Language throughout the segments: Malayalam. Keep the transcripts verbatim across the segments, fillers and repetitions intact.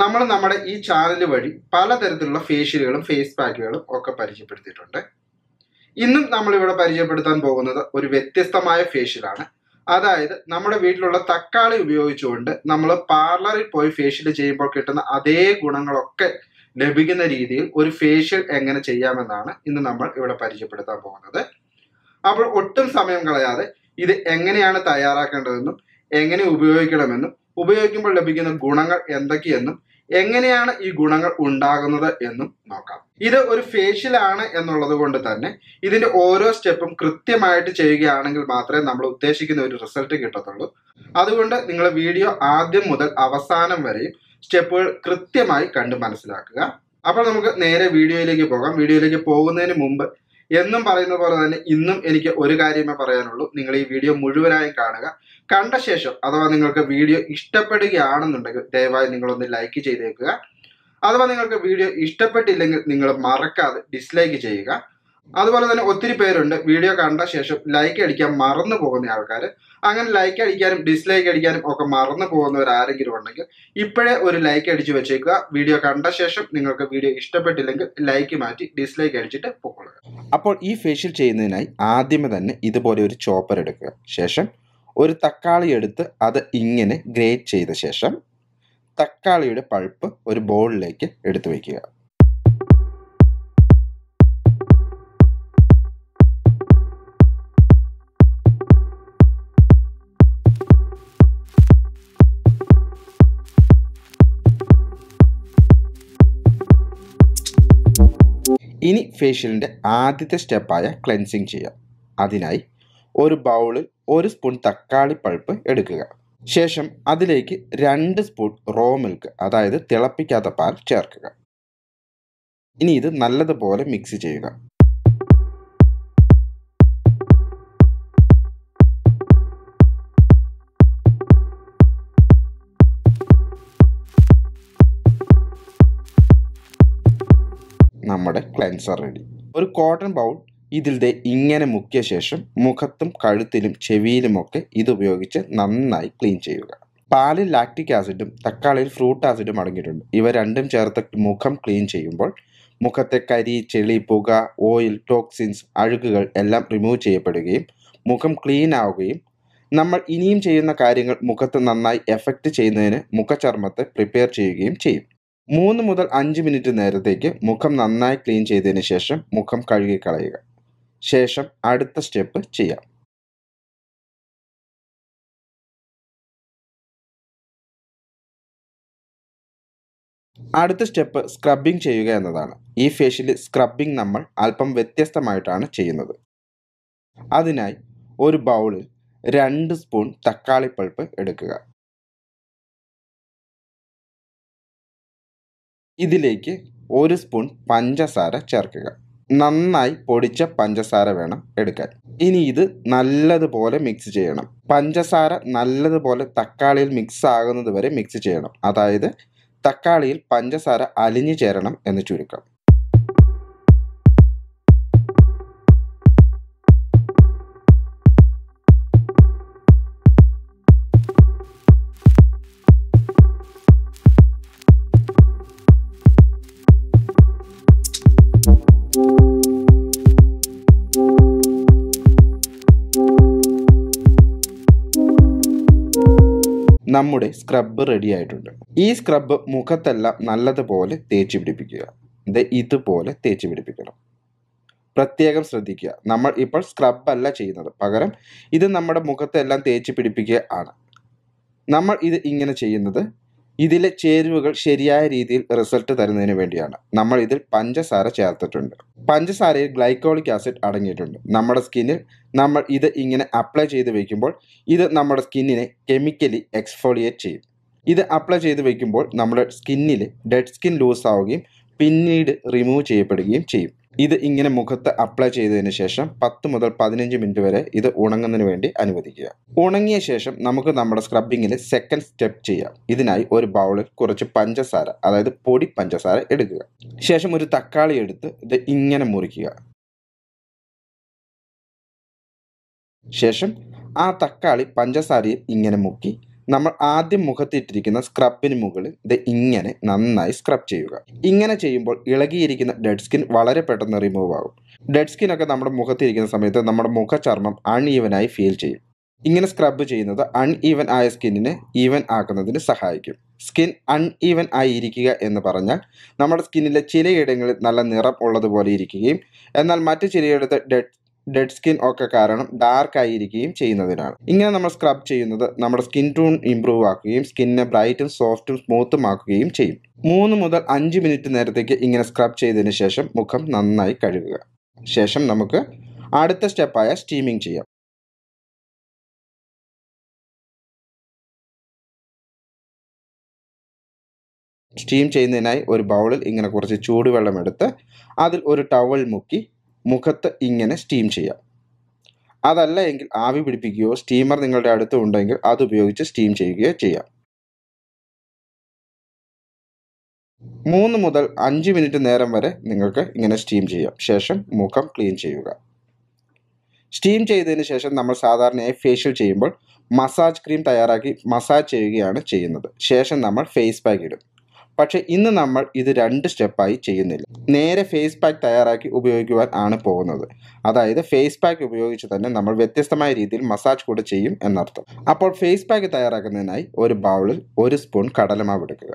നമ്മൾ നമ്മുടെ ഈ ചാനൽ വഴി പലതരത്തിലുള്ള ഫേഷ്യലുകളും ഫേസ് പാക്കുകളും ഒക്കെ പരിചയപ്പെടുത്തിയിട്ടുണ്ട്. ഇന്നും നമ്മളിവിടെ പരിചയപ്പെടുത്താൻ പോകുന്നത് ഒരു വ്യത്യസ്തമായ ഫേഷ്യലാണ്. അതായത് നമ്മുടെ വീട്ടിലുള്ള തക്കാളി ഉപയോഗിച്ചുകൊണ്ട് നമ്മൾ പാർലറിൽ പോയി ഫേഷ്യൽ ചെയ്യുമ്പോൾ കിട്ടുന്ന അതേ ഗുണങ്ങളൊക്കെ ലഭിക്കുന്ന രീതിയിൽ ഒരു ഫേഷ്യൽ എങ്ങനെ ചെയ്യാമെന്നാണ് ഇന്ന് നമ്മൾ ഇവിടെ പരിചയപ്പെടുത്താൻ പോകുന്നത്. അപ്പോൾ ഒട്ടും സമയം കളയാതെ ഇത് എങ്ങനെയാണ് തയ്യാറാക്കേണ്ടതെന്നും എങ്ങനെ ഉപയോഗിക്കണമെന്നും ഉപയോഗിക്കുമ്പോൾ ലഭിക്കുന്ന ഗുണങ്ങൾ എന്തൊക്കെയെന്നും എങ്ങനെയാണ് ഈ ഗുണങ്ങൾ ഉണ്ടാകുന്നത് എന്നും നോക്കാം. ഇത് ഒരു ഫേഷ്യലാണ് എന്നുള്ളത് കൊണ്ട് തന്നെ ഇതിൻ്റെ ഓരോ സ്റ്റെപ്പും കൃത്യമായിട്ട് ചെയ്യുകയാണെങ്കിൽ മാത്രമേ നമ്മൾ ഉദ്ദേശിക്കുന്ന ഒരു റിസൾട്ട് കിട്ടത്തുള്ളൂ. അതുകൊണ്ട് നിങ്ങൾ വീഡിയോ ആദ്യം മുതൽ അവസാനം വരെയും സ്റ്റെപ്പുകൾ കൃത്യമായി കണ്ട് മനസ്സിലാക്കുക. അപ്പോൾ നമുക്ക് നേരെ വീഡിയോയിലേക്ക് പോകാം. വീഡിയോയിലേക്ക് പോകുന്നതിന് മുമ്പ് എന്നും പറയുന്ന പോലെ തന്നെ ഇന്നും എനിക്ക് ഒരു കാര്യമേ പറയാനുള്ളൂ. നിങ്ങൾ ഈ വീഡിയോ മുഴുവനായും കാണുക. കണ്ട ശേഷം അഥവാ നിങ്ങൾക്ക് വീഡിയോ ഇഷ്ടപ്പെടുകയാണെന്നുണ്ടെങ്കിൽ ദയവായി നിങ്ങളൊന്ന് ലൈക്ക് ചെയ്തേക്കുക. അഥവാ നിങ്ങൾക്ക് വീഡിയോ ഇഷ്ടപ്പെട്ടില്ലെങ്കിൽ നിങ്ങൾ മറക്കാതെ ഡിസ്ലൈക്ക് ചെയ്യുക. അതുപോലെ തന്നെ ഒത്തിരി പേരുണ്ട് വീഡിയോ കണ്ട ശേഷം ലൈക്ക് അടിക്കാൻ മറന്നു പോകുന്ന ആൾക്കാർ. അങ്ങനെ ലൈക്ക് അടിക്കാനും ഡിസ്ലൈക്ക് അടിക്കാനും ഒക്കെ മറന്നു പോകുന്നവരാരെങ്കിലും ഉണ്ടെങ്കിൽ ഇപ്പോഴേ ഒരു ലൈക്ക് അടിച്ചു വെച്ചേക്കുക. വീഡിയോ കണ്ട ശേഷം നിങ്ങൾക്ക് വീഡിയോ ഇഷ്ടപ്പെട്ടില്ലെങ്കിൽ ലൈക്ക് മാറ്റി ഡിസ്ലൈക്ക് അടിച്ചിട്ട് പോകുക. അപ്പോൾ ഈ ഫേഷ്യൽ ചെയ്യുന്നതിനായി ആദ്യമേ തന്നെ ഇതുപോലെ ഒരു ചോപ്പർ എടുക്കുക. ശേഷം ഒരു തക്കാളി എടുത്ത് അത് ഇങ്ങനെ ഗ്രേറ്റ് ചെയ്ത ശേഷം തക്കാളിയുടെ പൾപ്പ് ഒരു ബൗളിലേക്ക് എടുത്തു വയ്ക്കുക. ഇനി ഫേഷ്യലിൻ്റെ ആദ്യത്തെ സ്റ്റെപ്പായ ക്ലെൻസിങ് ചെയ്യാം. അതിനായി ഒരു ബൗളിൽ ഒരു സ്പൂൺ തക്കാളി പൾപ്പ് എടുക്കുക. ശേഷം അതിലേക്ക് രണ്ട് സ്പൂൺ റോ മിൽക്ക്, അതായത് തിളപ്പിക്കാത്ത പാൽ ചേർക്കുക. ഇനി ഇത് നല്ലതുപോലെ മിക്സ് ചെയ്യുക. നമ്മുടെ ക്ലെൻസർ റെഡി. ഒരു കോട്ടൺ ബൗൾ ഇതിലെ ഇങ്ങനെ മുക്കിയ ശേഷം മുഖത്തും കഴുത്തിലും ചെവിയിലുമൊക്കെ ഇതുപയോഗിച്ച് നന്നായി ക്ലീൻ ചെയ്യുക. പാലിൽ ലാക്റ്റിക് ആസിഡും തക്കാളിയിൽ ഫ്രൂട്ട് ആസിഡും അടങ്ങിയിട്ടുണ്ട്. ഇവ രണ്ടും ചേർത്ത് മുഖം ക്ലീൻ ചെയ്യുമ്പോൾ മുഖത്തെ കരി, ചെളി, പുക, ഓയിൽ, ടോക്സിൻസ്, അഴുക്കുകൾ എല്ലാം റിമൂവ് ചെയ്യപ്പെടുകയും മുഖം ക്ലീൻ ആവുകയും നമ്മൾ ഇനിയും ചെയ്യുന്ന കാര്യങ്ങൾ മുഖത്ത് നന്നായി എഫക്റ്റ് ചെയ്യുന്നതിന് മുഖചർമ്മത്തെ പ്രിപ്പയർ ചെയ്യുകയും ചെയ്യും. മൂന്ന് മുതൽ അഞ്ച് മിനിറ്റ് നേരത്തേക്ക് മുഖം നന്നായി ക്ലീൻ ചെയ്തതിന് ശേഷം മുഖം കഴുകിക്കളയുക. ശേഷം അടുത്ത സ്റ്റെപ്പ് ചെയ്യാം. അടുത്ത സ്റ്റെപ്പ് സ്ക്രബിംഗ് ചെയ്യുക എന്നതാണ്. ഈ ഫേഷ്യൽ സ്ക്രബിംഗ് നമ്മൾ അല്പം വ്യത്യസ്തമായിട്ടാണ് ചെയ്യുന്നത്. അതിനായി ഒരു ബൗളിൽ രണ്ട് സ്പൂൺ തക്കാളി പൾപ്പ് എടുക്കുക. ഇതിലേക്ക് ഒരു സ്പൂൺ പഞ്ചസാര ചേർക്കുക. നന്നായി പൊടിച്ച പഞ്ചസാര വേണം എടുക്കാൻ. ഇനി ഇത് നല്ലതുപോലെ മിക്സ് ചെയ്യണം. പഞ്ചസാര നല്ലതുപോലെ തക്കാളിയിൽ മിക്സ് ആകുന്നത് വരെ മിക്സ് ചെയ്യണം. അതായത് തക്കാളിയിൽ പഞ്ചസാര അലിഞ്ഞു ചേരണം എന്ന് ചുരുക്കം. നമ്മുടെ സ്ക്രബ് റെഡി ആയിട്ടുണ്ട്. ഈ സ്ക്രബ് മുഖത്തെല്ലാം നല്ലതുപോലെ തേച്ച് പിടിപ്പിക്കുക. ഇത് ഇതുപോലെ തേച്ച് പിടിപ്പിക്കണം. പ്രത്യേകം ശ്രദ്ധിക്കുക, നമ്മൾ ഇപ്പോൾ സ്ക്രബ് അല്ല ചെയ്യുന്നത്, പകരം ഇത് നമ്മുടെ മുഖത്തെല്ലാം തേച്ച് പിടിപ്പിക്കുക ആണ്. നമ്മൾ ഇത് ഇങ്ങനെ ചെയ്യുന്നത് ഇതിലെ ചേരുവകൾ ശരിയായ രീതിയിൽ റിസൾട്ട് തരുന്നതിന് വേണ്ടിയാണ്. നമ്മൾ ഇതിൽ പഞ്ചസാര ചേർത്തിട്ടുണ്ട്. പഞ്ചസാരയിൽ ഗ്ലൈക്കോളിക് ആസിഡ് അടങ്ങിയിട്ടുണ്ട്. നമ്മുടെ സ്കിന്നിൽ നമ്മൾ ഇത് ഇങ്ങനെ അപ്ലൈ ചെയ്ത് വയ്ക്കുമ്പോൾ ഇത് നമ്മുടെ സ്കിന്നിനെ കെമിക്കലി എക്സ്ഫോളിയേറ്റ് ചെയ്യും. ഇത് അപ്ലൈ ചെയ്ത് വയ്ക്കുമ്പോൾ നമ്മുടെ സ്കിന്നിൽ ഡെഡ് സ്കിൻ ലൂസ് ആവുകയും പിന്നീട് റിമൂവ് ചെയ്യപ്പെടുകയും ചെയ്യും. ഇത് ഇങ്ങനെ മുഖത്ത് അപ്ലൈ ചെയ്തതിന് ശേഷം പത്ത് മുതൽ പതിനഞ്ച് മിനിറ്റ് വരെ ഇത് ഉണങ്ങുന്നതിന് വേണ്ടി അനുവദിക്കുക. ഉണങ്ങിയ ശേഷം നമുക്ക് നമ്മുടെ സ്ക്രബിങ്ങിൽ സെക്കൻഡ് സ്റ്റെപ്പ് ചെയ്യാം. ഇതിനായി ഒരു ബൗളിൽ കുറച്ച് പഞ്ചസാര, അതായത് പൊടി പഞ്ചസാര എടുക്കുക. ശേഷം ഒരു തക്കാളി എടുത്ത് ഇത് ഇങ്ങനെ മുറിക്കുക. ശേഷം ആ തക്കാളി പഞ്ചസാരയിൽ ഇങ്ങനെ മുക്കി നമ്മൾ ആദ്യം മുഖത്തിട്ടിരിക്കുന്ന സ്ക്രബിന് മുകളിൽ ഇത് ഇങ്ങനെ നന്നായി സ്ക്രബ് ചെയ്യുക. ഇങ്ങനെ ചെയ്യുമ്പോൾ ഇളകിയിരിക്കുന്ന ഡെഡ് സ്കിൻ വളരെ പെട്ടെന്ന് റിമൂവ് ആകും. ഡെഡ് സ്കിന്നൊക്കെ നമ്മുടെ മുഖത്തിരിക്കുന്ന സമയത്ത് നമ്മുടെ മുഖചർമ്മം അൺഈവനായി ഫീൽ ചെയ്യും. ഇങ്ങനെ സ്ക്രബ് ചെയ്യുന്നത് അൺഈവൻ ആയ സ്കിന്നിനെ ഈവൻ ആക്കുന്നതിന് സഹായിക്കും. സ്കിൻ അൺഈവൻ ആയിരിക്കുക എന്ന് പറഞ്ഞാൽ നമ്മുടെ സ്കിന്നിലെ ചിലയിടങ്ങളിൽ നല്ല നിറം ഉള്ളതുപോലെ ഇരിക്കുകയും എന്നാൽ മറ്റു ചിലയിടത്ത് ഡെഡ് ഡെഡ് സ്കിൻ ഒക്കെ കാരണം ഡാർക്ക് ആയിരിക്കുകയും ചെയ്യുന്നതിനാണ്. ഇങ്ങനെ നമ്മൾ സ്ക്രബ് ചെയ്യുന്നത് നമ്മുടെ സ്കിൻ ടൂൺ ഇംപ്രൂവ് ആക്കുകയും സ്കിന്നിനെ ബ്രൈറ്റും സോഫ്റ്റും സ്മൂത്തും ആക്കുകയും ചെയ്യും. മൂന്ന് മുതൽ അഞ്ച് മിനിറ്റ് നേരത്തേക്ക് ഇങ്ങനെ സ്ക്രബ് ചെയ്തതിന് ശേഷം മുഖം നന്നായി കഴുകുക. ശേഷം നമുക്ക് അടുത്ത സ്റ്റെപ്പായ സ്റ്റീമിംഗ് ചെയ്യാം. സ്റ്റീം ചെയ്യുന്നതിനായി ഒരു ബൗളിൽ ഇങ്ങനെ കുറച്ച് ചൂടുവെള്ളമെടുത്ത് അതിൽ ഒരു ടവൽ മുക്കി മുഖത്ത് ഇങ്ങനെ സ്റ്റീം ചെയ്യാം. അതല്ല എങ്കിൽ ആവി പിടിപ്പിക്കുകയോ സ്റ്റീമർ നിങ്ങളുടെ അടുത്ത് ഉണ്ടെങ്കിൽ അതുപയോഗിച്ച് സ്റ്റീം ചെയ്യുകയോ ചെയ്യാം. മൂന്ന് മുതൽ അഞ്ച് മിനിറ്റ് നേരം വരെ നിങ്ങൾക്ക് ഇങ്ങനെ സ്റ്റീം ചെയ്യാം. ശേഷം മുഖം ക്ലീൻ ചെയ്യുക. സ്റ്റീം ചെയ്തതിന് ശേഷം നമ്മൾ സാധാരണയായി ഫേഷ്യൽ ചെയ്യുമ്പോൾ മസാജ് ക്രീം തയ്യാറാക്കി മസാജ് ചെയ്യുകയാണ് ചെയ്യുന്നത്. ശേഷം നമ്മൾ ഫേസ് പാക്ക് ഇടും. പക്ഷേ ഇന്ന് നമ്മൾ ഇത് രണ്ട് സ്റ്റെപ്പായി ചെയ്യുന്നില്ല. നേരെ ഫേസ് പാക്ക് തയ്യാറാക്കി ഉപയോഗിക്കുവാൻ ആണ് പോകുന്നത്. അതായത് ഫേസ് പാക്ക് ഉപയോഗിച്ച് തന്നെ നമ്മൾ വ്യത്യസ്തമായ രീതിയിൽ മസാജ് കൂടെ ചെയ്യും എന്നർത്ഥം. അപ്പോൾ ഫേസ് പാക്ക് തയ്യാറാക്കുന്നതിനായി ഒരു ബൗളിൽ ഒരു സ്പൂൺ കടലമാവ് എടുക്കുക.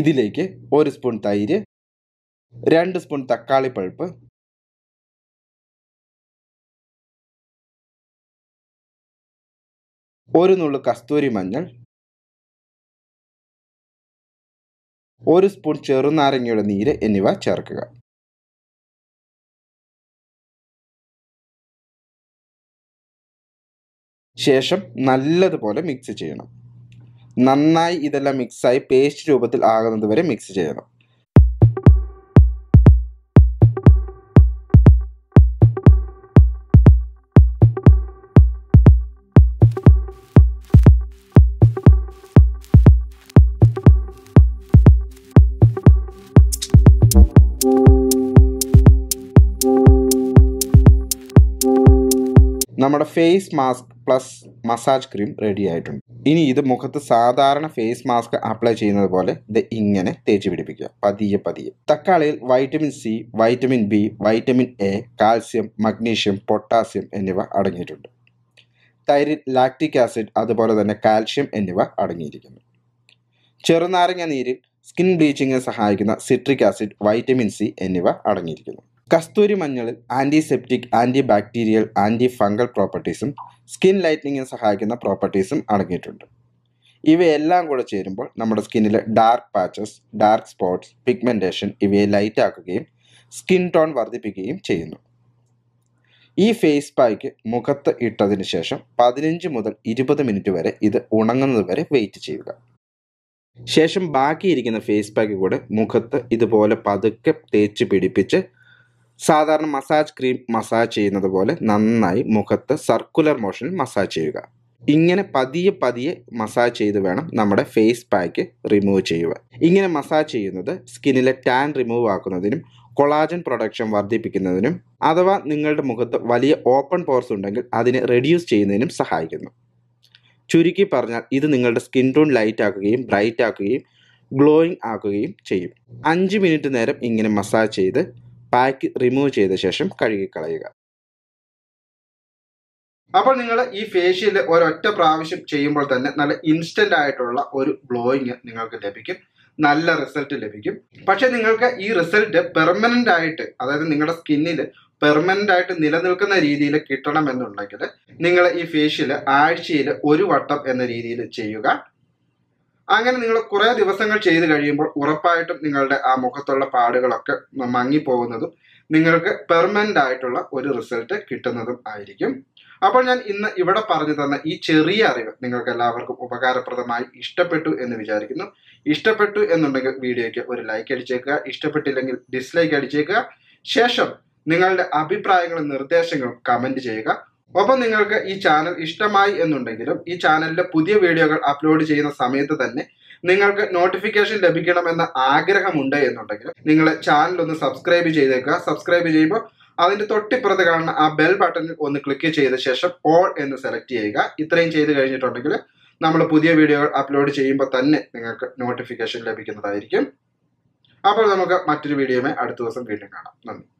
ഇതിലേക്ക് ഒരു സ്പൂൺ തൈര്, രണ്ട് സ്പൂൺ തക്കാളി പൾപ്പ്, ഒരു നുള്ളു കസ്തൂരി മഞ്ഞൾ, ഒരു സ്പൂൺ ചെറുനാരങ്ങയുടെ നീര് എന്നിവ ചേർക്കുക. ശേഷം നല്ലതുപോലെ മിക്സ് ചെയ്യണം. നന്നായി ഇതെല്ലാം മിക്സായി പേസ്റ്റ് രൂപത്തിൽ ആകുന്നത് വരെ മിക്സ് ചെയ്യണം. നമ്മുടെ face mask plus massage cream ready ആയിട്ടുണ്ട്. ഇനി ഇത് മുഖത്ത് സാധാരണ ഫേസ് മാസ്ക് അപ്ലൈ ചെയ്യുന്നത് പോലെ ഇത് ഇങ്ങനെ തേച്ച് പിടിപ്പിക്കുക. പതിയെ പതിയെ. തക്കാളിയിൽ vitamin C, vitamin B, vitamin A, calcium, magnesium, potassium എന്നിവ അടങ്ങിയിട്ടുണ്ട്. തൈരിൽ ലാക്റ്റിക് ആസിഡ് അതുപോലെ തന്നെ കാൽഷ്യം എന്നിവ അടങ്ങിയിരിക്കുന്നു. ചെറുനാരങ്ങ നീരിൽ സ്കിൻ ബ്ലീച്ചിങ്ങിന് സഹായിക്കുന്ന സിട്രിക് ആസിഡ്, വൈറ്റമിൻ സി എന്നിവ അടങ്ങിയിരിക്കുന്നു. കസ്തൂരി മഞ്ഞളിൽ antiseptic, anti bacterial, anti fungal പ്രോപ്പർട്ടീസും സ്കിൻ ലൈറ്റനിങ്ങിന് സഹായിക്കുന്ന പ്രോപ്പർട്ടീസും അടങ്ങിയിട്ടുണ്ട്. ഇവയെല്ലാം കൂടെ ചേരുമ്പോൾ നമ്മുടെ സ്കിന്നിലെ dark patches, dark spots, pigmentation ഇവയെ ലൈറ്റാക്കുകയും സ്കിൻ ടോൺ വർദ്ധിപ്പിക്കുകയും ചെയ്യുന്നു. ഈ ഫേസ് പാക്ക് മുഖത്ത് ഇട്ടതിന് ശേഷം പതിനഞ്ച് മുതൽ ഇരുപത് മിനിറ്റ് വരെ ഇത് ഉണങ്ങുന്നത് വരെ വെയിറ്റ് ചെയ്യുക. ശേഷം ബാക്കിയിരിക്കുന്ന ഫേസ് പാക്ക് കൂടെ മുഖത്ത് ഇതുപോലെ പതുക്കെ തേച്ച് പിടിപ്പിച്ച് സാധാരണ മസാജ് ക്രീം മസാജ് ചെയ്യുന്നത് പോലെ നന്നായി മുഖത്ത് സർക്കുലർ മോഷനിൽ മസാജ് ചെയ്യുക. ഇങ്ങനെ പതിയെ പതിയെ മസാജ് ചെയ്ത് വേണം നമ്മുടെ ഫേസ് പാക്ക് റിമൂവ് ചെയ്യുക. ഇങ്ങനെ മസാജ് ചെയ്യുന്നത് സ്കിന്നിലെ ടാൻ റിമൂവ് ആക്കുന്നതിനും കൊളാജൻ പ്രൊഡക്ഷൻ വർദ്ധിപ്പിക്കുന്നതിനും അഥവാ നിങ്ങളുടെ മുഖത്ത് വലിയ ഓപ്പൺ പോർസ് ഉണ്ടെങ്കിൽ അതിനെ റെഡ്യൂസ് ചെയ്യുന്നതിനും സഹായിക്കുന്നു. ചുരുക്കി പറഞ്ഞാൽ ഇത് നിങ്ങളുടെ സ്കിൻ ടോൺ ലൈറ്റ് ആക്കുകയും ബ്രൈറ്റ് ആക്കുകയും ഗ്ലോയിങ് ആക്കുകയും ചെയ്യും. അഞ്ച് മിനിറ്റ് നേരം ഇങ്ങനെ മസാജ് ചെയ്ത് പാക്ക് റിമൂവ് ചെയ്ത ശേഷം കഴുകിക്കളയുക. അപ്പോൾ നിങ്ങൾ ഈ ഫേഷ്യൽ ഒരൊറ്റ പ്രാവശ്യം ചെയ്യുമ്പോൾ തന്നെ നല്ല ഇൻസ്റ്റന്റ് ആയിട്ടുള്ള ഒരു ഗ്ലോയിങ് നിങ്ങൾക്ക് ലഭിക്കും, നല്ല റിസൾട്ട് ലഭിക്കും. പക്ഷെ നിങ്ങൾക്ക് ഈ റിസൾട്ട് പെർമനന്റ് ആയിട്ട്, അതായത് നിങ്ങളുടെ സ്കിന്നിൽ പെർമനന്റ് ആയിട്ട് നിലനിൽക്കുന്ന രീതിയിൽ കിട്ടണമെന്നുണ്ടെങ്കിൽ നിങ്ങൾ ഈ ഫേഷ്യൽ ആഴ്ചയിൽ ഒരു വട്ടം എന്ന രീതിയിൽ ചെയ്യുക. അങ്ങനെ നിങ്ങൾ കുറേ ദിവസങ്ങൾ ചെയ്ത് കഴിയുമ്പോൾ ഉറപ്പായിട്ടും നിങ്ങളുടെ ആ മുഖത്തുള്ള പാടുകളൊക്കെ മങ്ങിപ്പോകുന്നതും നിങ്ങൾക്ക് പെർമനൻ്റ് ആയിട്ടുള്ള ഒരു റിസൾട്ട് കിട്ടുന്നതും ആയിരിക്കും. അപ്പോൾ ഞാൻ ഇന്ന് ഇവിടെ പറഞ്ഞു തന്ന ഈ ചെറിയ അറിവ് നിങ്ങൾക്ക് എല്ലാവർക്കും ഉപകാരപ്രദമായി ഇഷ്ടപ്പെട്ടു എന്ന് വിചാരിക്കുന്നു. ഇഷ്ടപ്പെട്ടു എന്നുണ്ടെങ്കിൽ വീഡിയോയ്ക്ക് ഒരു ലൈക്ക് അടിച്ചേക്കുക, ഇഷ്ടപ്പെട്ടില്ലെങ്കിൽ ഡിസ്ലൈക്ക് അടിച്ചേക്കുക. ശേഷം നിങ്ങളുടെ അഭിപ്രായങ്ങളും നിർദ്ദേശങ്ങളും കമൻറ്റ് ചെയ്യുക. ഒപ്പം നിങ്ങൾക്ക് ഈ ചാനൽ ഇഷ്ടമായി എന്നുണ്ടെങ്കിലും ഈ ചാനലിലെ പുതിയ വീഡിയോകൾ അപ്ലോഡ് ചെയ്യുന്ന സമയത്ത് തന്നെ നിങ്ങൾക്ക് നോട്ടിഫിക്കേഷൻ ലഭിക്കണമെന്ന ആഗ്രഹമുണ്ട് എന്നുണ്ടെങ്കിലും നിങ്ങൾ ചാനൽ ഒന്ന് സബ്സ്ക്രൈബ് ചെയ്തേക്കുക. സബ്സ്ക്രൈബ് ചെയ്യുമ്പോൾ അതിന്റെ തൊട്ടിപ്പുറത്ത് കാണുന്ന ആ ബെൽ ബട്ടൺ ഒന്ന് ക്ലിക്ക് ചെയ്ത ശേഷം ഓൾ എന്ന് സെലക്ട് ചെയ്യുക. ഇത്രയും ചെയ്ത് കഴിഞ്ഞിട്ടുണ്ടെങ്കിൽ നമ്മൾ പുതിയ വീഡിയോകൾ അപ്ലോഡ് ചെയ്യുമ്പോൾ തന്നെ നിങ്ങൾക്ക് നോട്ടിഫിക്കേഷൻ ലഭിക്കുന്നതായിരിക്കും. അപ്പോൾ നമുക്ക് മറ്റൊരു വീഡിയോയുമായി അടുത്ത ദിവസം വീണ്ടും കാണാം. നന്ദി.